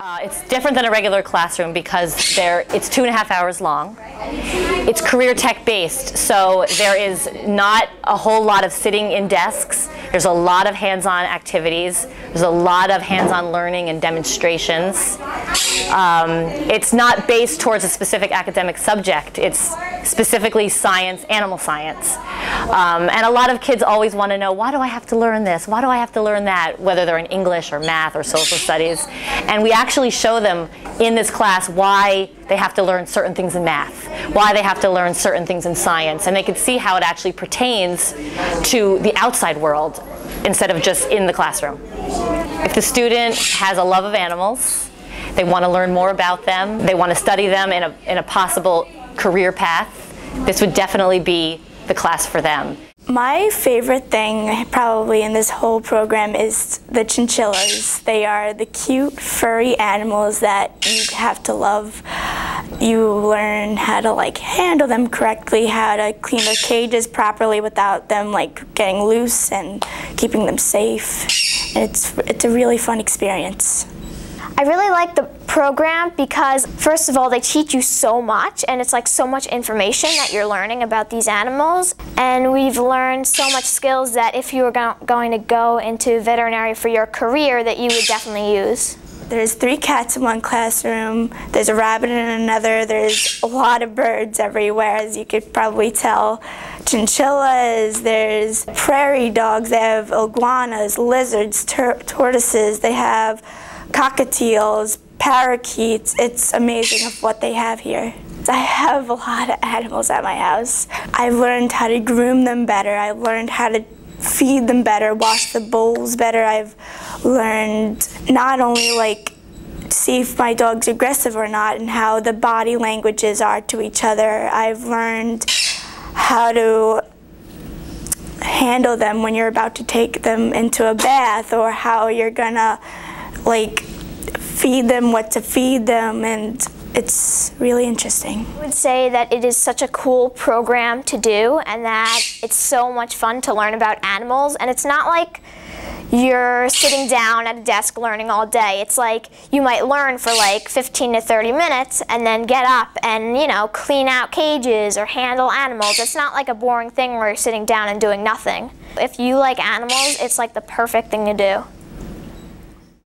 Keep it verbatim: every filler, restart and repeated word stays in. Uh, it's different than a regular classroom because there, it's two and a half hours long. It's career tech based, so there is not a whole lot of sitting in desks. There's a lot of hands-on activities. There's a lot of hands-on learning and demonstrations. Um, it's not based towards a specific academic subject. It's specifically science, animal science. Um, and a lot of kids always want to know, why do I have to learn this? Why do I have to learn that? Whether they're in English or math or social studies. And we actually actually show them in this class why they have to learn certain things in math, why they have to learn certain things in science, and they can see how it actually pertains to the outside world instead of just in the classroom. If the student has a love of animals, they want to learn more about them, they want to study them in a, in a possible career path, this would definitely be the class for them. My favorite thing probably in this whole program is the chinchillas. They are the cute furry animals that you have to love. You learn how to like handle them correctly, how to clean their cages properly without them like getting loose and keeping them safe. And it's, it's a really fun experience. I really like the program because, first of all, they teach you so much, and it's like so much information that you're learning about these animals. And we've learned so much skills that if you were go going to go into veterinary for your career, that you would definitely use. There's three cats in one classroom, there's a rabbit in another, there's a lot of birds everywhere, as you could probably tell. Chinchillas, there's prairie dogs, they have iguanas, lizards, tortoises, they have cockatiels, parakeets. It's amazing of what they have here. I have a lot of animals at my house. I've learned how to groom them better. I've learned how to feed them better, wash the bowls better. I've learned not only like see if my dog's aggressive or not and how the body languages are to each other. I've learned how to handle them when you're about to take them into a bath or how you're gonna like feed them, what to feed them, and it's really interesting. I would say that it is such a cool program to do and that it's so much fun to learn about animals, and it's not like you're sitting down at a desk learning all day. It's like you might learn for like fifteen to thirty minutes and then get up and, you know, clean out cages or handle animals. It's not like a boring thing where you're sitting down and doing nothing. If you like animals, it's like the perfect thing to do.